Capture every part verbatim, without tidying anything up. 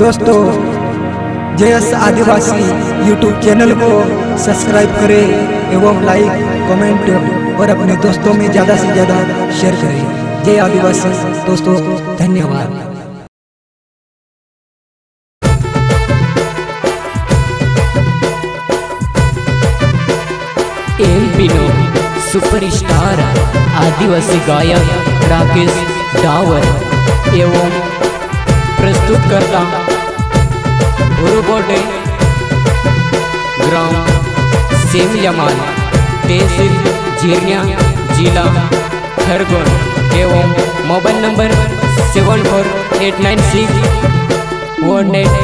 दोस्तों जयस आदिवासी YouTube channel को सब्सक्राइब करें एवं लाइक कमेंट और अपने दोस्तों में ज़्यादा से ज़्यादा शेयर करें। जय आदिवासी दोस्तों, धन्यवाद। सुपरस्टार आदिवासी गायक राकेश डावर एवं प्रस्तुतकर्ता उर्बोडे ग्राम सेमलमाल तहसील जीर्णा जिला खरगोन एवं mobile number seven four eight nine six one eight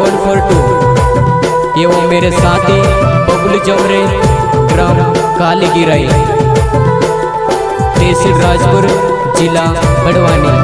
one four two एवं मेरे साथी बबलू जमरे ग्राम काली गिराई तहसील राजपुर जिला बड़वानी।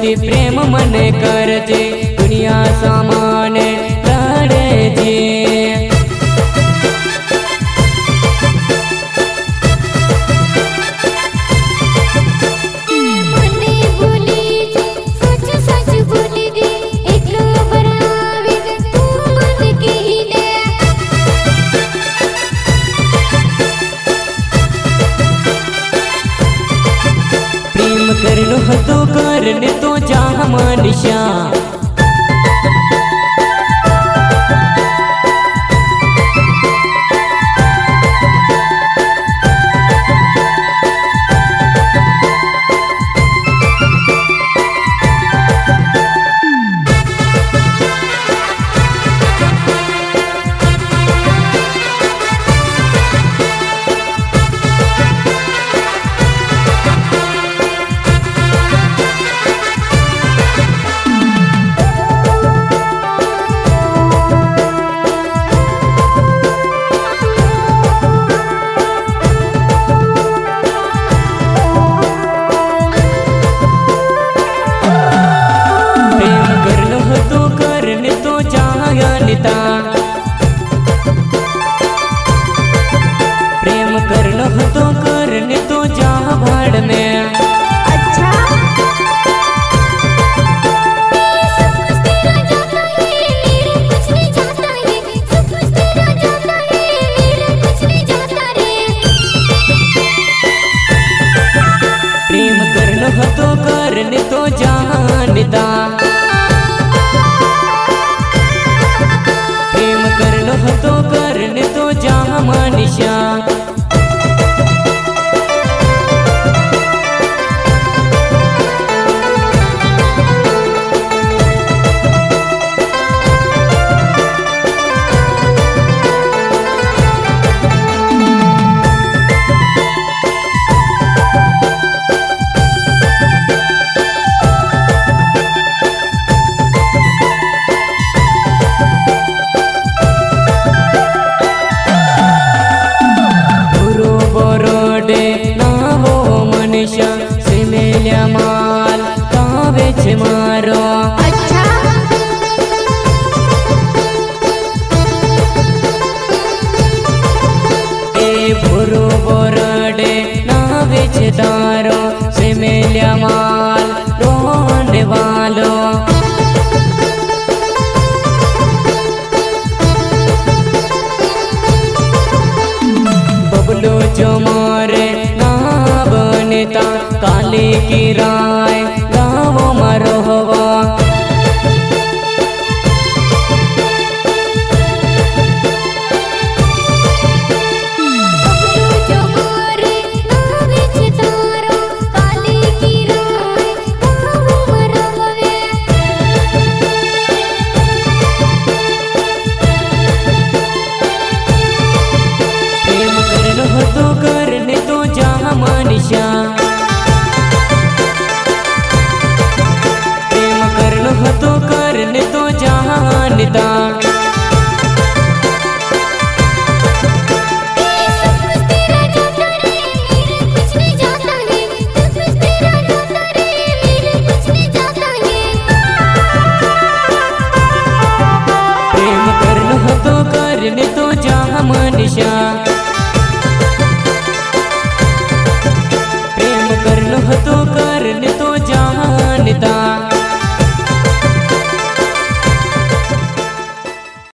ती प्रेम मन करजे दुनिया सामाने रड़जे करनो हतो करने तो जा मनिशा प्रेम करनो हतो करने तो जहान दा।